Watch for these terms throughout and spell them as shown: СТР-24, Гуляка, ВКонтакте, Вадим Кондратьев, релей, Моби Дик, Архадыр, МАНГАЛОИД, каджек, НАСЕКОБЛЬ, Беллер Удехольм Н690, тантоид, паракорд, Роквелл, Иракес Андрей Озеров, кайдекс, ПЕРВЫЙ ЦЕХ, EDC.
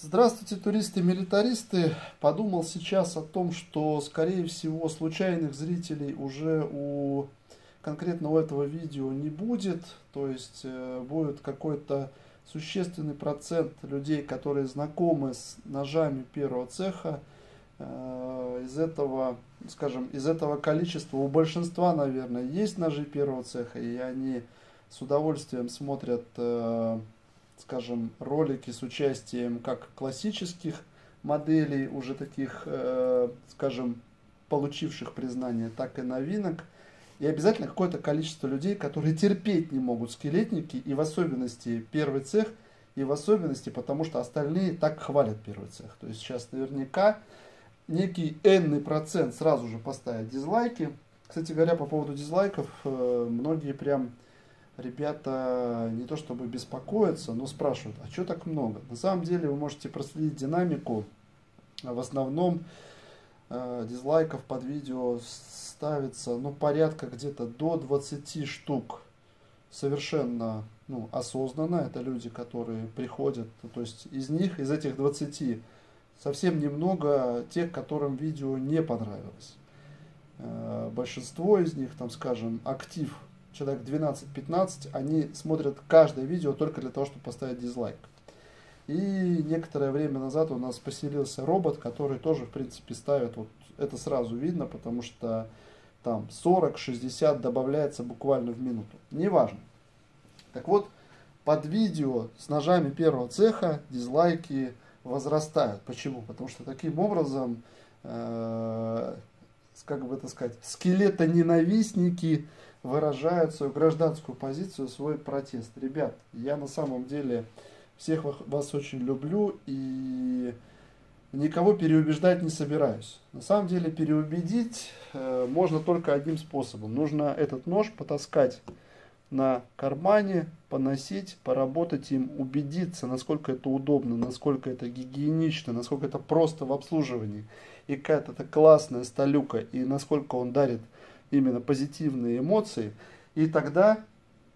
Здравствуйте, туристы-милитаристы. Подумал сейчас о том, что, скорее всего, случайных зрителей уже у конкретного этого видео не будет. То есть будет какой-то существенный процент людей, которые знакомы с ножами первого цеха. Из этого количества у большинства, наверное, есть ножи первого цеха, и они с удовольствием смотрят, скажем, ролики с участием как классических моделей, уже таких, скажем, получивших признание, так и новинок. И обязательно какое-то количество людей, которые терпеть не могут скелетники, и в особенности первый цех, и в особенности потому, что остальные так хвалят первый цех. То есть сейчас наверняка некий энный процент сразу же поставят дизлайки. Кстати говоря, по поводу дизлайков, многие прям ребята не то чтобы беспокоятся, но спрашивают, а что так много? На самом деле вы можете проследить динамику. В основном дизлайков под видео ставится, ну, порядка где-то до 20 штук. Совершенно, ну, осознанно. Это люди, которые приходят, то есть из этих 20, совсем немного тех, которым видео не понравилось. Большинство из них, там, скажем, актив человек 12-15, они смотрят каждое видео только для того, чтобы поставить дизлайк. И некоторое время назад у нас поселился робот, который тоже, в принципе, ставит, вот это сразу видно, потому что там 40-60 добавляется буквально в минуту. Неважно. Так вот, под видео с ножами первого цеха дизлайки возрастают. Почему? Потому что таким образом, как бы это сказать, скелетоненавистники выражают свою гражданскую позицию, свой протест. Ребят, я на самом деле всех вас очень люблю и никого переубеждать не собираюсь. На самом деле переубедить можно только одним способом. Нужно этот нож потаскать на кармане, поносить, поработать им, убедиться, насколько это удобно, насколько это гигиенично, насколько это просто в обслуживании, и какая-то классная сталюка, и насколько он дарит именно позитивные эмоции, и тогда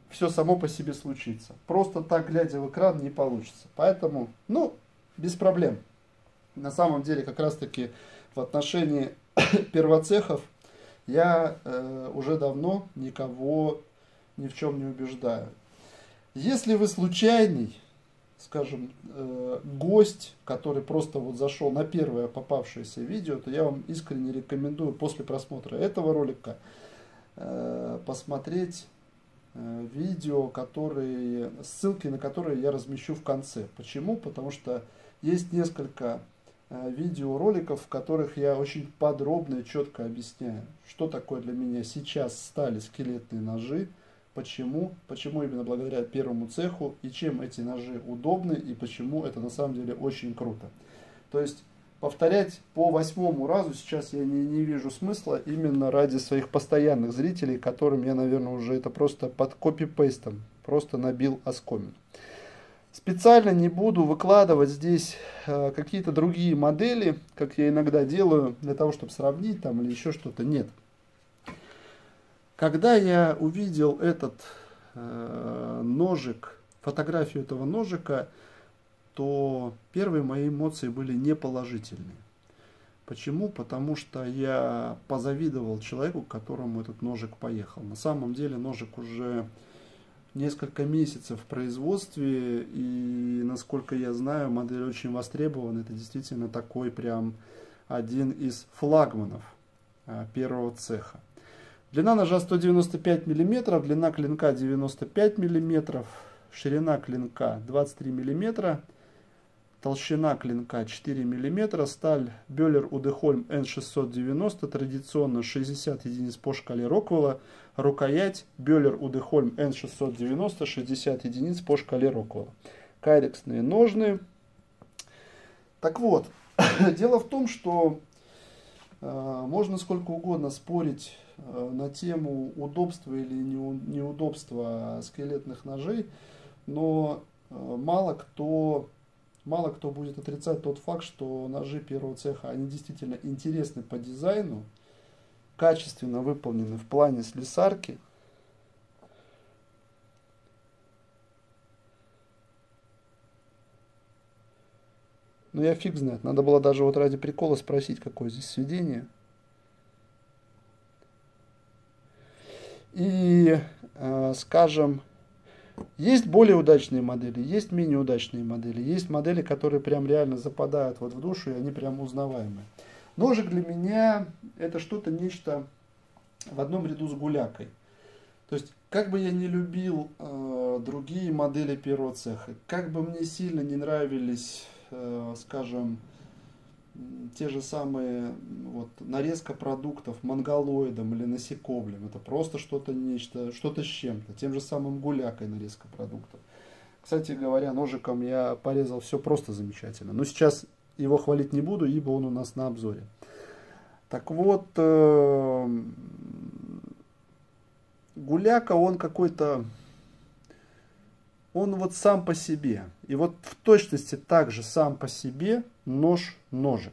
все само по себе случится. Просто так, глядя в экран, не получится. Поэтому, ну, без проблем. На самом деле, как раз таки в отношении первоцехов я уже давно никого ни в чем не убеждаю. Если вы случайный, скажем, гость, который просто вот зашел на первое попавшееся видео, то я вам искренне рекомендую после просмотра этого ролика посмотреть видео, ссылки на которые я размещу в конце. Почему? Потому что есть несколько видеороликов, в которых я очень подробно и четко объясняю, что такое для меня сейчас стали скелетные ножи, почему именно благодаря первому цеху, и чем эти ножи удобны, и почему это на самом деле очень круто. То есть повторять по 8-му разу сейчас я не вижу смысла, именно ради своих постоянных зрителей, которым я, наверное, уже это просто под копипейстом просто набил оскомину. Специально не буду выкладывать здесь какие-то другие модели, как я иногда делаю, для того, чтобы сравнить там или еще что-то. Нет. Когда я увидел этот ножик, фотографию этого ножика, то первые мои эмоции были неположительные. Почему? Потому что я позавидовал человеку, к которому этот ножик поехал. На самом деле ножик уже несколько месяцев в производстве, и, насколько я знаю, модель очень востребована. Это действительно такой прям один из флагманов первого цеха. Длина ножа 195 мм, длина клинка 95 мм, ширина клинка 23 мм, толщина клинка 4 мм, сталь Беллер Удехольм Н690, традиционно 60 единиц по шкале Роквелла, рукоять Беллер Удехольм Н690, 60 единиц по шкале Роквелла. Кайрексные ножны. Так вот, дело в том, что можно сколько угодно спорить на тему удобства или неудобства скелетных ножей, но мало кто будет отрицать тот факт, что ножи первого цеха, они действительно интересны по дизайну, качественно выполнены в плане слесарки. Но я фиг знает. Надо было даже вот ради прикола спросить, какое здесь сведение. И, скажем, есть более удачные модели, есть менее удачные модели, есть модели, которые прям реально западают вот в душу, и они прям узнаваемые. Ножик для меня это что-то, нечто в одном ряду с гулякой. То есть, как бы я не любил другие модели первого цеха, как бы мне сильно не нравились, скажем, те же самые вот, нарезка продуктов мангалоидом или насекоблем, это просто что-то нечто, что-то с чем-то, тем же самым гулякой нарезка продуктов. Кстати говоря, ножиком я порезал все просто замечательно, но сейчас его хвалить не буду, ибо он у нас на обзоре. Так вот, гуляка, он какой-то, он вот сам по себе. И вот в точности также сам по себе нож-ножик.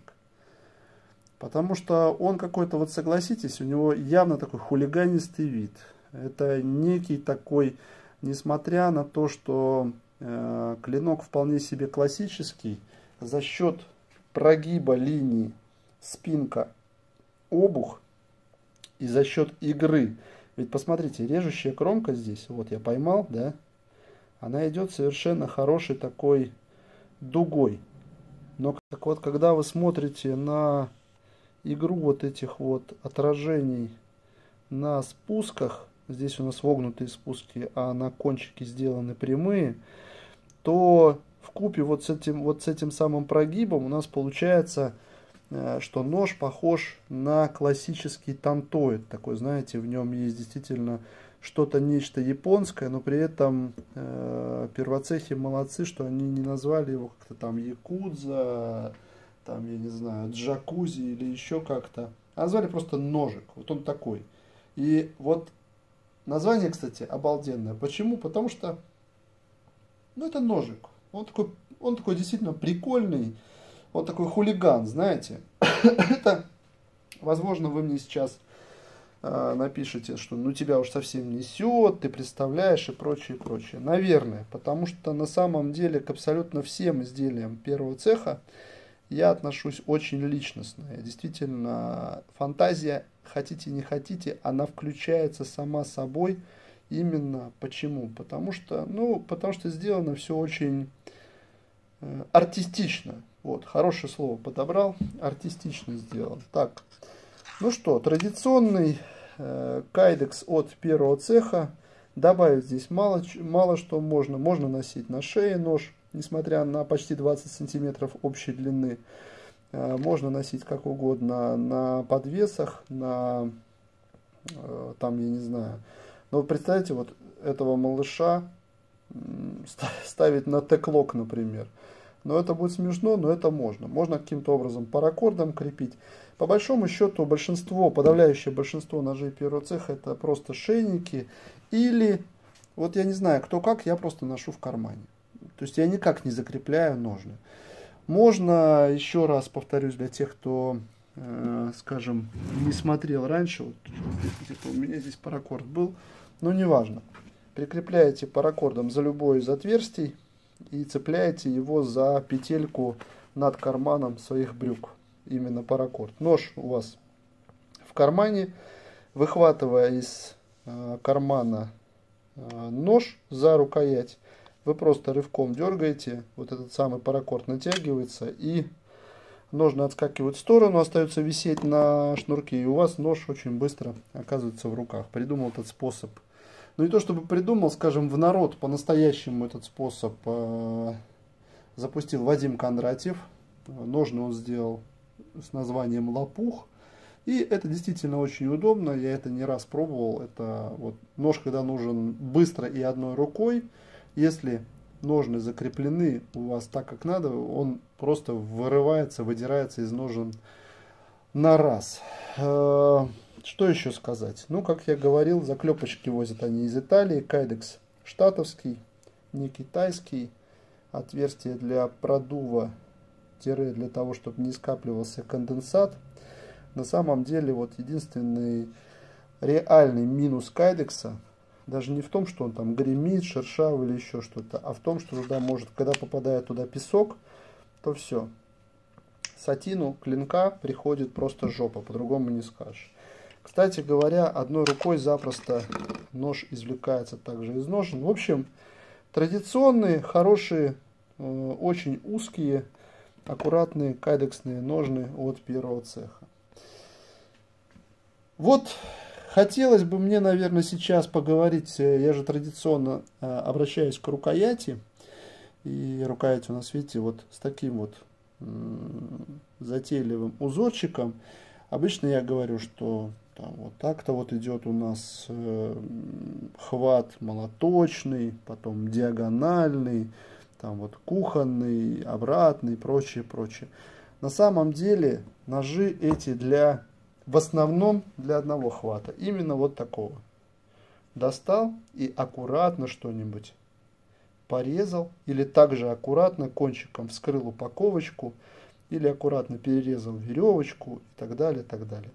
Потому что он какой-то, вот согласитесь, у него явно такой хулиганистый вид. Это некий такой, несмотря на то, что клинок вполне себе классический, за счет прогиба линии спинка-обух и за счет игры. Ведь посмотрите, режущая кромка здесь, вот я поймал, да, она идет совершенно хорошей такой дугой. Но так вот, когда вы смотрите на игру вот этих вот отражений на спусках, здесь у нас вогнутые спуски, а на кончике сделаны прямые, то вкупе вот с этим самым прогибом у нас получается, что нож похож на классический тантоид. Такой, знаете, в нем есть действительно что-то, нечто японское, но при этом первоцехи молодцы, что они не назвали его как-то там якудза, там, я не знаю, джакузи или еще как-то. А назвали просто ножик. Вот он такой. И вот название, кстати, обалденное. Почему? Потому что, ну, это ножик. Он такой действительно прикольный. Он такой хулиган, знаете. Это, возможно, вы мне сейчас напишите, что ну тебя уж совсем несет, ты представляешь и прочее, прочее. Наверное, потому что на самом деле к абсолютно всем изделиям первого цеха я отношусь очень личностно. Я действительно, фантазия, хотите не хотите, она включается сама собой. Именно почему? Потому что, ну, потому что сделано все очень артистично. Вот, хорошее слово подобрал, артистично сделан. Так, ну что, традиционный кайдекс от первого цеха. Добавить здесь мало что можно. Можно носить на шее нож, несмотря на почти 20 сантиметров общей длины. Можно носить как угодно на подвесах, на, там, я не знаю. Но представьте, вот этого малыша ставить на теклок, например. Но это будет смешно, но это можно. Можно каким-то образом паракордом крепить. По большому счету, большинство, подавляющее большинство ножей первого цеха это просто шейники. Или, вот я не знаю, кто как, я просто ношу в кармане. То есть я никак не закрепляю ножны. Можно, еще раз повторюсь, для тех, кто, скажем, не смотрел раньше. Вот, у меня здесь паракорд был, но неважно. Прикрепляете паракордом за любое из отверстий. И цепляете его за петельку над карманом своих брюк. Именно паракорд. Нож у вас в кармане. Выхватывая из кармана нож за рукоять, вы просто рывком дергаете. Вот этот самый паракорд натягивается. И ножны отскакивают в сторону. Остается висеть на шнурке. И у вас нож очень быстро оказывается в руках. Придумал этот способ. Ну, не то чтобы придумал, скажем, в народ по-настоящему этот способ запустил Вадим Кондратьев. Ножны он сделал с названием «Лопух». И это действительно очень удобно. Я это не раз пробовал. Это вот нож, когда нужен быстро и одной рукой. Если ножны закреплены у вас так, как надо, он просто вырывается, выдирается из ножен на раз. Что еще сказать? Ну, как я говорил, заклепочки возят они из Италии. Кайдекс штатовский, не китайский. Отверстие для продува, тире для того, чтобы не скапливался конденсат. На самом деле, вот единственный реальный минус кайдекса, даже не в том, что он там гремит, шершавый или еще что-то, а в том, что туда может, когда попадает туда песок, то все. сатину клинка приходит просто жопа, по-другому не скажешь. Кстати говоря, одной рукой запросто нож извлекается также из ножен. В общем, традиционные, хорошие, очень узкие, аккуратные кайдексные ножны от первого цеха. Вот хотелось бы мне, наверное, сейчас поговорить, я же традиционно обращаюсь к рукояти. И рукоять у нас, видите, вот с таким вот затейливым узорчиком. Обычно я говорю, что там вот так-то вот идет у нас хват молоточный, потом диагональный, там вот кухонный, обратный, прочее, прочее. На самом деле ножи эти в основном для одного хвата, именно вот такого. Достал и аккуратно что-нибудь порезал, или также аккуратно кончиком вскрыл упаковочку, или аккуратно перерезал веревочку и так далее, так далее.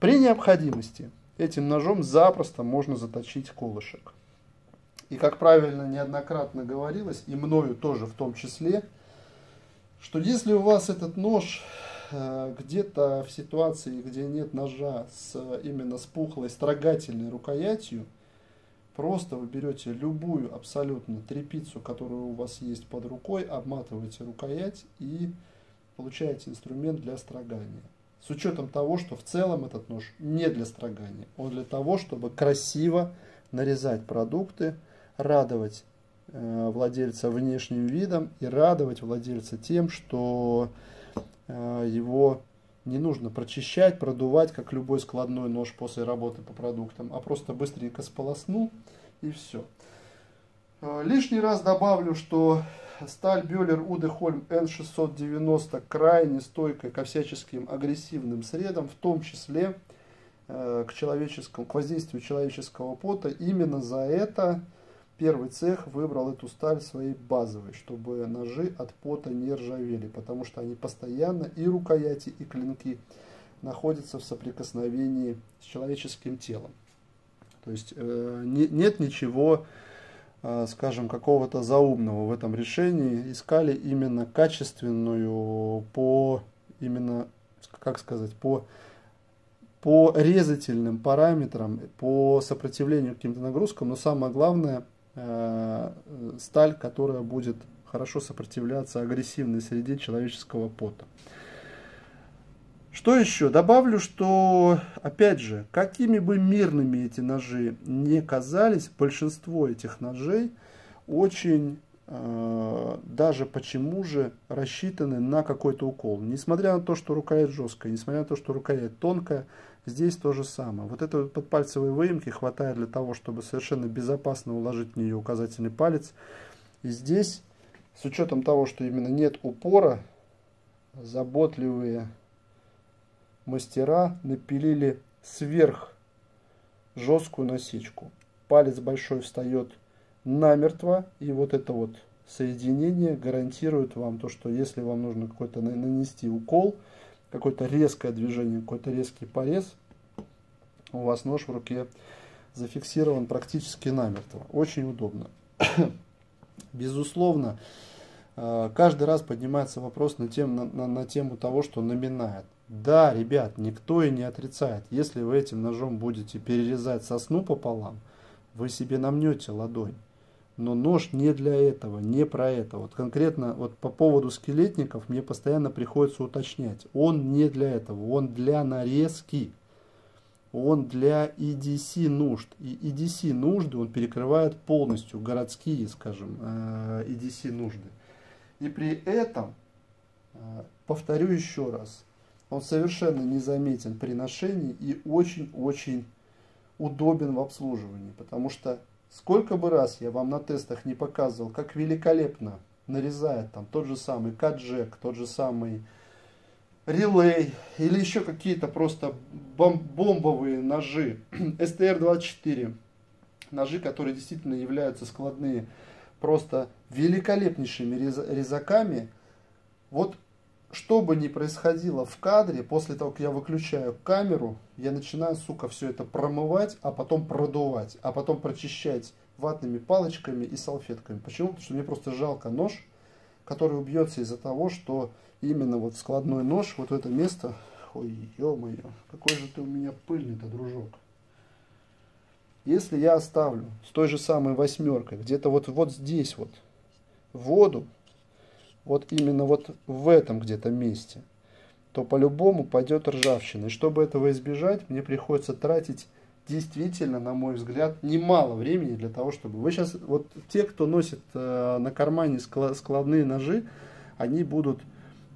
При необходимости этим ножом запросто можно заточить колышек. И, как правильно неоднократно говорилось, и мною тоже в том числе, что если у вас этот нож где-то в ситуации, где нет ножа именно с пухлой, с трогательной рукоятью, просто вы берете любую абсолютно тряпицу, которую у вас есть под рукой, обматываете рукоять и получаете инструмент для строгания. С учетом того, что в целом этот нож не для строгания. Он для того, чтобы красиво нарезать продукты, радовать владельца внешним видом и радовать владельца тем, что его не нужно прочищать, продувать, как любой складной нож после работы по продуктам, а просто быстренько сполоснул и все. Лишний раз добавлю, что сталь Беллер Удехольм Н690 крайне стойкая ко всяческим агрессивным средам, в том числе к воздействию человеческого пота. Именно за это первый цех выбрал эту сталь своей базовой, чтобы ножи от пота не ржавели, потому что они постоянно, и рукояти, и клинки, находятся в соприкосновении с человеческим телом. То есть нет ничего, скажем, какого-то заумного в этом решении. Искали именно качественную, по резательным параметрам, по сопротивлению каким-то нагрузкам, но самое главное, сталь, которая будет хорошо сопротивляться агрессивной среде человеческого пота. Что еще? Добавлю, что, опять же, какими бы мирными эти ножи не казались, большинство этих ножей очень, даже почему же, рассчитаны на какой-то укол. Несмотря на то, что рукоять жесткая, несмотря на то, что рукоять тонкая, здесь то же самое. Вот этой подпальцевой выемки хватает для того, чтобы совершенно безопасно уложить в нее указательный палец. И здесь, с учетом того, что именно нет упора, заботливые мастера напилили сверх жесткую насечку. Палец большой встает намертво, и вот это вот соединение гарантирует вам то, что если вам нужно какой-то нанести укол, какое-то резкое движение, какой-то резкий порез, у вас нож в руке зафиксирован практически намертво. Очень удобно. Безусловно, каждый раз поднимается вопрос на тему того, что наминает. Да, ребят, никто и не отрицает. Если вы этим ножом будете перерезать сосну пополам, вы себе намнете ладонь. Но нож не для этого, не про это. Вот конкретно вот по поводу скелетников мне постоянно приходится уточнять. Он не для этого, он для нарезки. Он для EDC нужд. И EDC нужды он перекрывает полностью, городские, скажем, EDC нужды. И при этом, повторю еще раз, он совершенно незаметен при ношении и очень-очень удобен в обслуживании, потому что сколько бы раз я вам на тестах не показывал, как великолепно нарезает там тот же самый каджек, тот же самый релей или еще какие-то просто бомбовые ножи, СТР-24, ножи, которые действительно являются складные, просто великолепнейшими резаками. Вот что бы ни происходило в кадре, после того, как я выключаю камеру, я начинаю, сука, все это промывать, а потом продувать, а потом прочищать ватными палочками и салфетками. Почему? Потому что мне просто жалко нож, который убьется из-за того, что именно вот складной нож, вот это место. Ой, ё-моё, какой же ты у меня пыльный-то, дружок. Если я оставлю с той же самой восьмеркой, где-то вот здесь вот, воду, вот именно вот в этом где-то месте, то по-любому пойдет ржавчина. И чтобы этого избежать, мне приходится тратить действительно, на мой взгляд, немало времени для того, чтобы... Вы сейчас, вот те, кто носит на кармане складные ножи, они будут,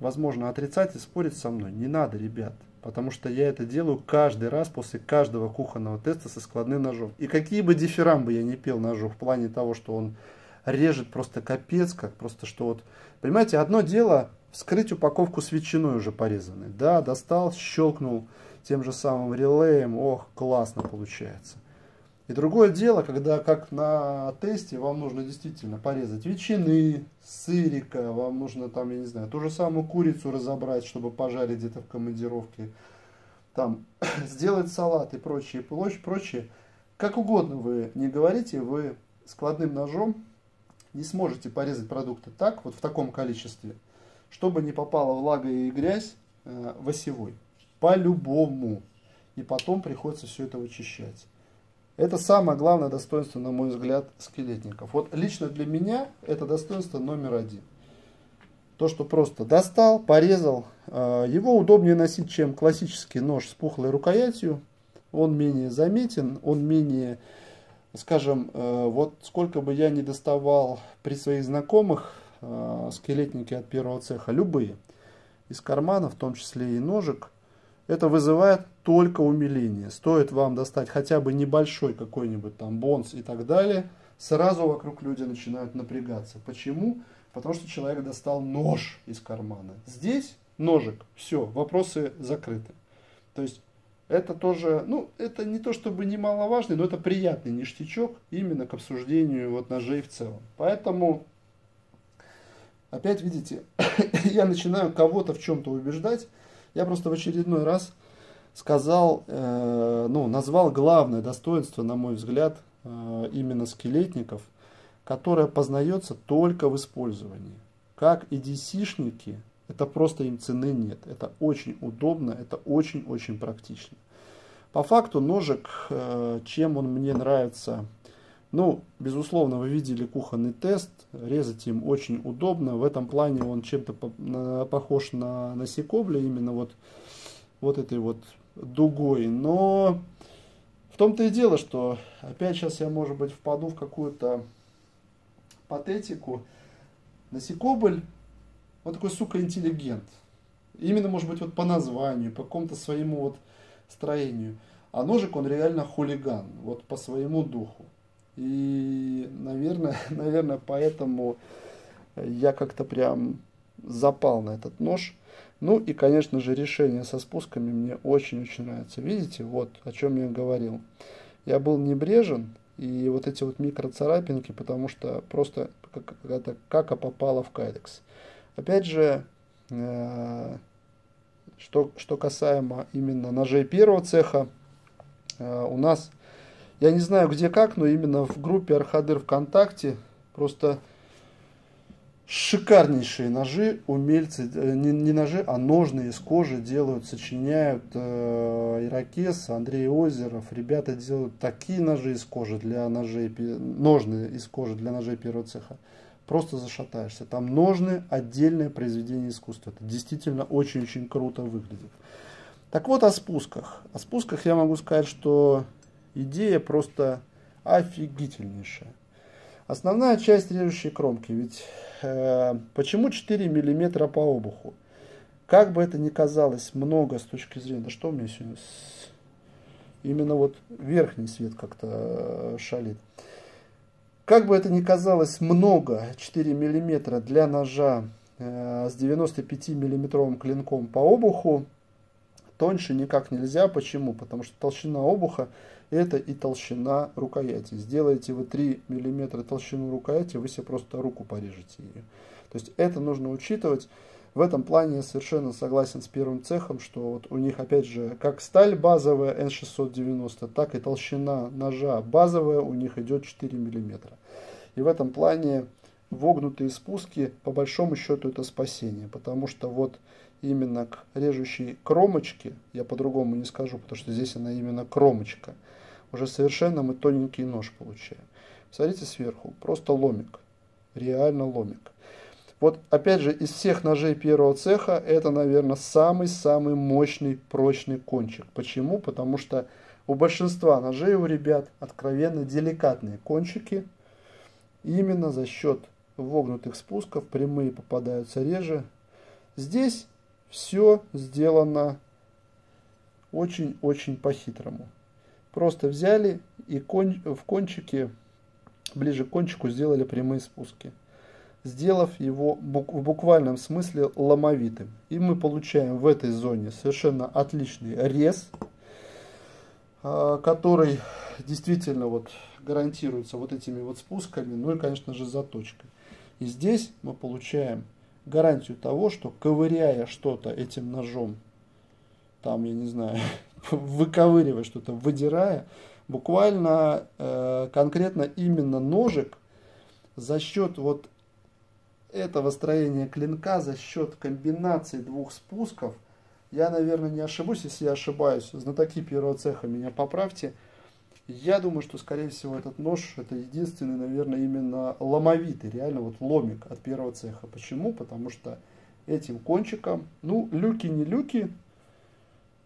возможно, отрицать и спорить со мной. Не надо, ребят. Потому что я это делаю каждый раз после каждого кухонного теста со складным ножом. И какие бы дифирамбы я не пел ножу в плане того, что он режет просто капец, как просто что вот... Понимаете, одно дело вскрыть упаковку с ветчиной уже порезанной. Да, достал, щелкнул тем же самым релеем. Ох, классно получается. И другое дело, когда как на тесте вам нужно действительно порезать ветчины, сырика, вам нужно там, я не знаю, ту же самую курицу разобрать, чтобы пожарить где-то в командировке, там, сделать салат и прочее, прочее. Как угодно вы не говорите, вы складным ножом не сможете порезать продукты так, вот в таком количестве, чтобы не попала влага и грязь в осевой. По-любому. И потом приходится все это вычищать. Это самое главное достоинство, на мой взгляд, скелетников. Вот лично для меня это достоинство номер один. То, что просто достал, порезал. Его удобнее носить, чем классический нож с пухлой рукоятью. Он менее заметен, он менее, скажем, вот сколько бы я ни доставал при своих знакомых скелетники от первого цеха, любые, из кармана, в том числе и ножик, это вызывает только умиление. Стоит вам достать хотя бы небольшой какой-нибудь там бонс и так далее, сразу вокруг люди начинают напрягаться. Почему? Потому что человек достал нож из кармана. Здесь ножик, все, вопросы закрыты. То есть это тоже, ну, это не то чтобы немаловажный, но это приятный ништячок именно к обсуждению вот ножей в целом. Поэтому, опять видите, я начинаю кого-то в чем-то убеждать. Я просто в очередной раз сказал, назвал главное достоинство, на мой взгляд, именно скелетников, которое познается только в использовании. Как и DC-шники, это просто им цены нет. Это очень удобно, это очень-очень практично. По факту ножик, чем он мне нравится, ну, безусловно, вы видели кухонный тест, резать им очень удобно. В этом плане он чем-то похож на насекобля, именно вот этой вот дугой. Но в том-то и дело, что опять сейчас я, может быть, впаду в какую-то патетику. Насекобль, он такой, сука, интеллигент. Именно, может быть, вот по названию, по какому-то своему вот строению. А ножик, он реально хулиган, вот по своему духу. И, наверное, поэтому я как-то прям запал на этот нож. Ну и, конечно же, решение со спусками мне очень-очень нравится. Видите, вот о чем я говорил. Я был небрежен, и вот эти вот микроцарапинки, потому что просто какая-то кака попала в кайдекс. Опять же, что касаемо именно ножей первого цеха, у нас... Я не знаю где как, но именно в группе Архадыр ВКонтакте просто шикарнейшие ножи, умельцы, не ножи, а ножные из кожи делают, сочиняют Иракес, Андрей Озеров. Ребята делают такие ножи из кожи для ножей, ножные из кожи для ножей первого цеха. Просто зашатаешься. Там ножные отдельное произведение искусства. Это действительно очень-очень круто выглядит. Так вот о спусках. О спусках я могу сказать, что... Идея просто офигительнейшая. Основная часть режущей кромки. Ведь почему 4 мм по обуху? Как бы это ни казалось много с точки зрения... Да что у меня сегодня... Именно вот верхний свет как-то шалит. Как бы это ни казалось много 4 мм для ножа с 95 мм клинком по обуху, тоньше никак нельзя. Почему? Потому что толщина обуха — это и толщина рукояти. Сделаете вы 3 мм толщину рукояти, вы себе просто руку порежете ее. То есть это нужно учитывать. В этом плане я совершенно согласен с первым цехом, что вот у них, опять же, как сталь базовая N690, так и толщина ножа базовая у них идет 4 мм. И в этом плане вогнутые спуски, по большому счету, это спасение, потому что вот именно к режущей кромочке, я по-другому не скажу, потому что здесь она именно кромочка, уже совершенно мы тоненький нож получаем. Смотрите сверху, просто ломик, реально ломик. Вот опять же, из всех ножей первого цеха, это, наверное, самый-самый мощный, прочный кончик. Почему? Потому что у большинства ножей у ребят откровенно деликатные кончики. Именно за счет вогнутых спусков прямые попадаются реже. Здесь все сделано очень-очень по-хитрому. Просто взяли и в кончике, ближе к кончику, сделали прямые спуски, сделав его в буквальном смысле ломовитым. И мы получаем в этой зоне совершенно отличный рез, который действительно вот гарантируется вот этими вот спусками, ну и, конечно же, заточкой. И здесь мы получаем гарантию того, что, ковыряя что-то этим ножом, там, я не знаю, выковыривая что-то, выдирая, буквально конкретно именно ножик за счет вот этого строения клинка, за счет комбинации двух спусков, я, наверное, не ошибусь, если я ошибаюсь, знатоки первого цеха меня поправьте, я думаю, что, скорее всего, этот нож, это единственный, наверное, именно ломовитый, реально вот ломик от первого цеха. Почему? Потому что этим кончиком, ну, люки не люки,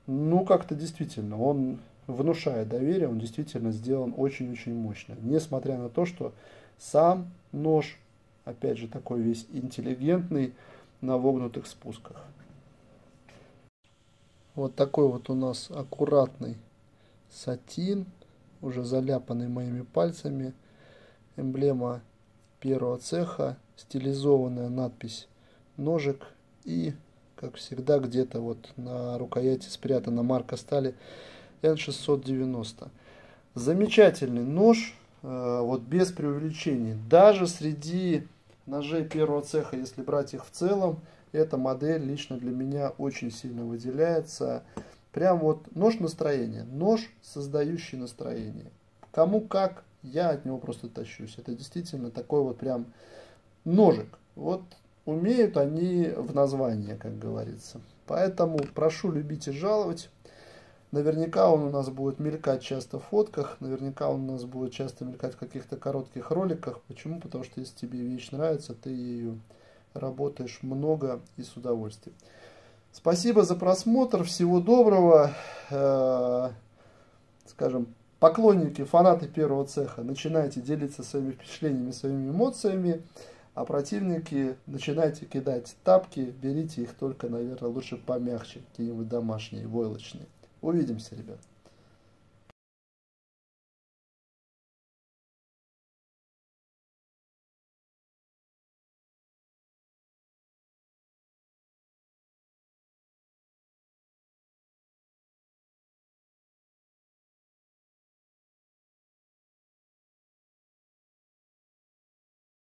ну, как-то действительно, он внушает доверие, он действительно сделан очень-очень мощно. Несмотря на то, что сам нож, опять же, такой весь интеллигентный, на вогнутых спусках. Вот такой вот у нас аккуратный сатин, уже заляпанный моими пальцами. Эмблема первого цеха, стилизованная надпись ножик. И, как всегда, где-то вот на рукояти спрятана марка стали Н690. Замечательный нож, вот без преувеличений. Даже среди ножей первого цеха, если брать их в целом, эта модель лично для меня очень сильно выделяется. Прям вот нож настроения, нож, создающий настроение. Кому как, я от него просто тащусь. Это действительно такой вот прям ножик. Вот умеют они в названии, как говорится. Поэтому прошу любить и жаловать. Наверняка он у нас будет мелькать часто в фотках, наверняка он у нас будет часто мелькать в каких-то коротких роликах. Почему? Потому что если тебе вещь нравится, ты ею работаешь много и с удовольствием. Спасибо за просмотр, всего доброго. Скажем, поклонники, фанаты первого цеха, начинайте делиться своими впечатлениями, своими эмоциями, а противники, начинайте кидать тапки, берите их только, наверное, лучше помягче, какие-нибудь домашние, войлочные. Увидимся, ребят.